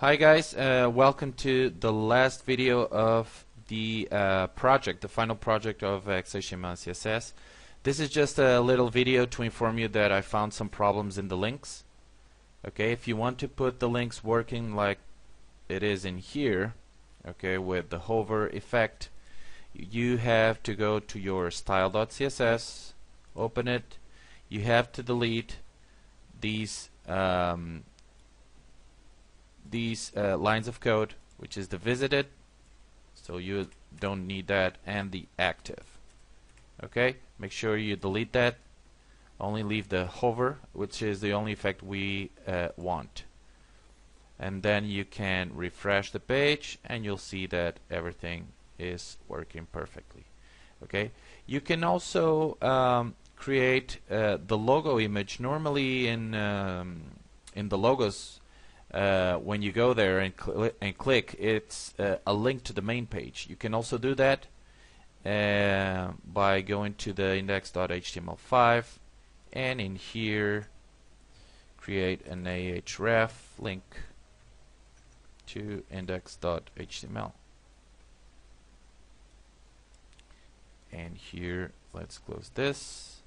Hi guys, welcome to the last video of the project, the final project of XHTML and CSS. This is just a little video to inform you that I found some problems in the links. Okay, if you want to put the links working like it is in here, okay, with the hover effect, you have to go to your style.css, open it, you have to delete these lines of code, which is the visited, so you don't need that, and the active. Okay, make sure you delete that, only leave the hover, which is the only effect we want, and then you can refresh the page and you'll see that everything is working perfectly. Okay, you can also create the logo image. Normally in the logos, when you go there and click, it's a link to the main page. You can also do that by going to the index.html5 and in here create an ahref link to index.html. And here, let's close this.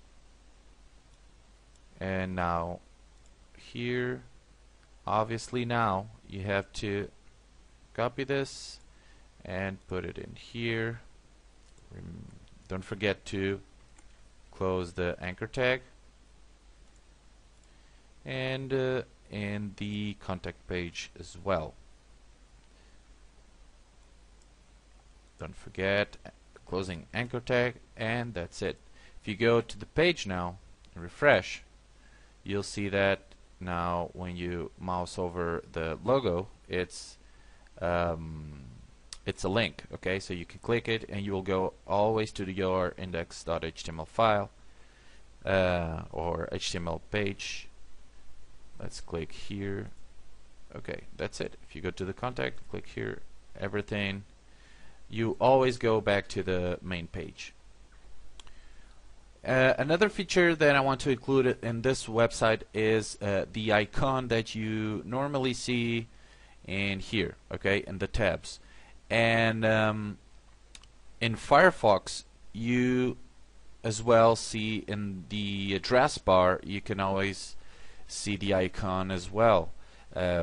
And now here, obviously now you have to copy this and put it in here. Don't forget to close the anchor tag, and in the contact page as well. Don't forget closing anchor tag, and that's it. If you go to the page now and refresh, you'll see that now when you mouse over the logo, it's a link. Okay, so you can click it and you will go always to your index.html file or HTML page. Let's click here. Okay, that's it. If you go to the contact, click here, everything, you always go back to the main page. Another feature that I want to include in this website is the icon that you normally see in here, okay, in the tabs. And in Firefox, you as well see in the address bar, you can always see the icon as well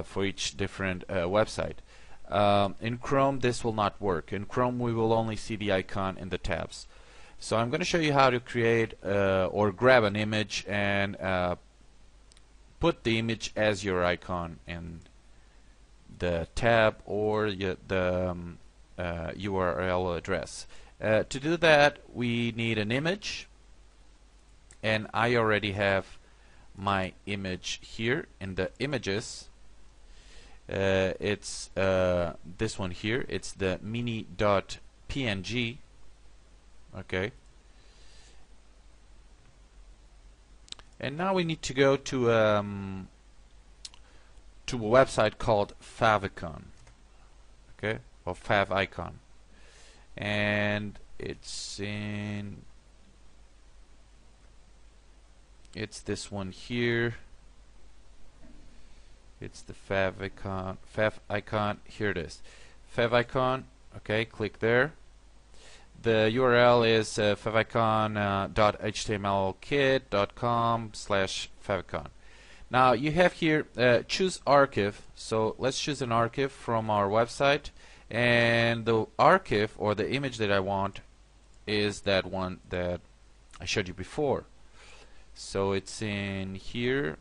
for each different website. In Chrome, this will not work. In Chrome, we will only see the icon in the tabs. So I'm going to show you how to create or grab an image and put the image as your icon in the tab or the URL address. To do that, we need an image, and I already have my image here in the images. It's this one here. It's the mini.png. Okay, and now we need to go to a website called favicon, okay, or favicon, and it's this one here. It's the favicon. Here it is, favicon. Okay, click there. The URL is favicon.htmlkit.com/favicon. Now you have here choose archive. So let's choose an archive from our website, and the archive or the image that I want is that one that I showed you before. So it's in here,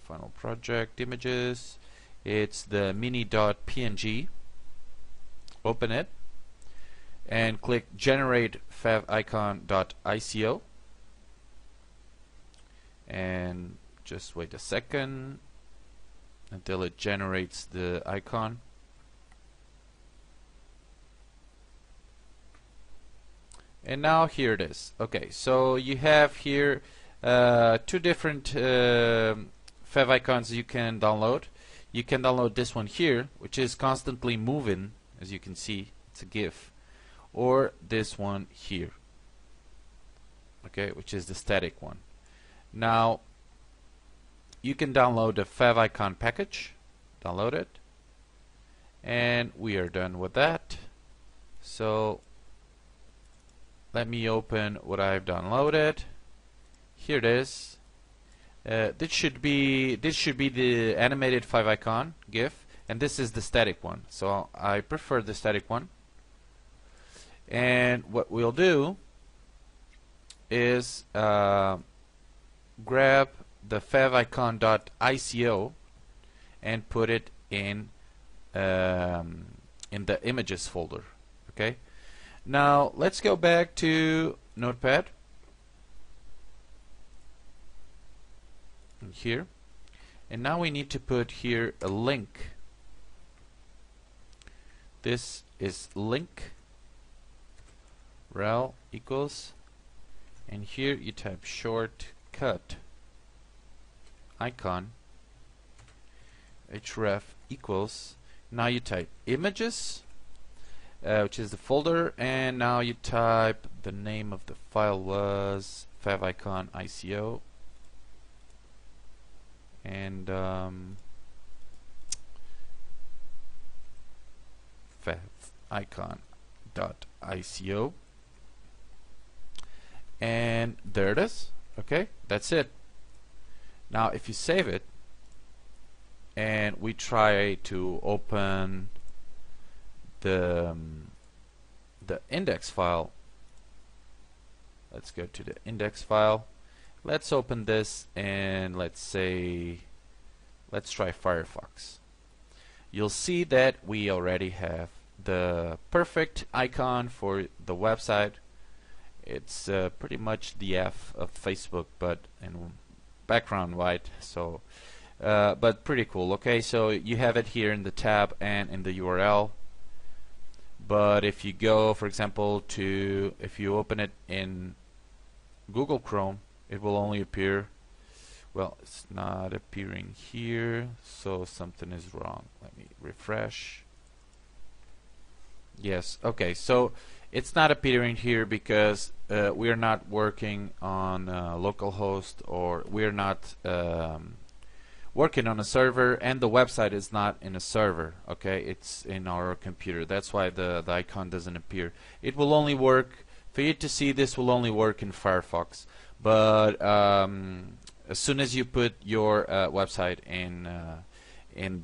final project images. It's the mini.png. Open it and click generate favicon.ico, and just wait a second until it generates the icon. And now here it is. Okay, so you have here two different favicons you can download. You can download this one here, which is constantly moving, as you can see, it's a GIF, or this one here, okay, which is the static one. Now you can download the favicon package, download it, And we are done with that. So let me open what I've downloaded. Here it is. This should be the animated favicon GIF, and this is the static one. So I prefer the static one. And what we'll do is grab the favicon.ico and put it in the images folder. Okay. Now let's go back to Notepad. Here, and now we need to put here a link. This is link rel equals, and here you type shortcut icon href equals. Now you type images, which is the folder, and now you type the name of the file was favicon.ico. And favicon.ico, and there it is. Okay, that's it. Now if you save it and we try to open the index file, let's go to the index file. Let's open this and let's try Firefox. You'll see that we already have the perfect icon for the website. It's pretty much the F of Facebook, but in background white. So, but pretty cool. Okay, so you have it here in the tab and in the URL. But if you go, for example, to if you open it in Google Chrome, it will only appear, well, it's not appearing here, so something is wrong. Let me refresh. Yes, okay, so it's not appearing here because we're not working on localhost, or we're not working on a server, and the website is not in a server, okay? It's in our computer. That's why the icon doesn't appear. It will only work, for you to see, this will only work in Firefox. But as soon as you put your website in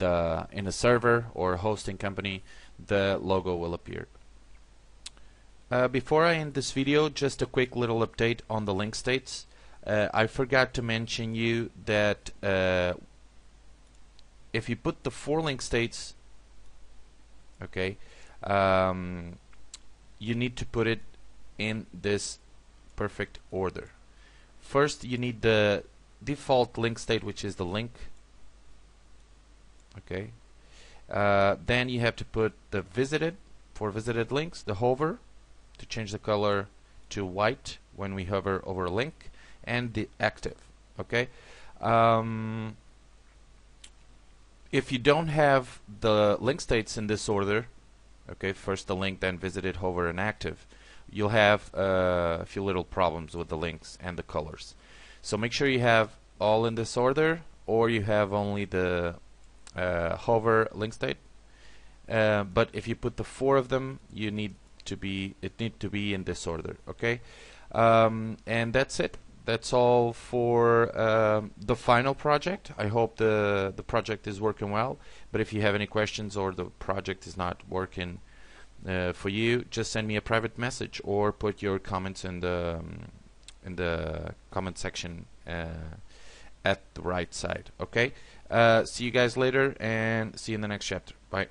a server or hosting company, the logo will appear. Before I end this video, just a quick little update on the link states. I forgot to mention you that if you put the 4 link states, okay, you need to put it in this perfect order. First, you need the default link state, which is the link. Okay. Then you have to put the visited, for visited links, the hover, to change the color to white when we hover over a link, and the active. Okay. If you don't have the link states in this order, okay, first the link, then visited, hover, and active, you'll have a few little problems with the links and the colors. So make sure you have all in this order, or you have only the hover link state. But if you put the 4 of them, you need to be, it need to be in this order. Okay, and that's it. That's all for the final project. I hope the project is working well. But if you have any questions or the project is not working for you, just send me a private message or put your comments in the comment section at the right side. Okay, see you guys later, and see you in the next chapter. Bye.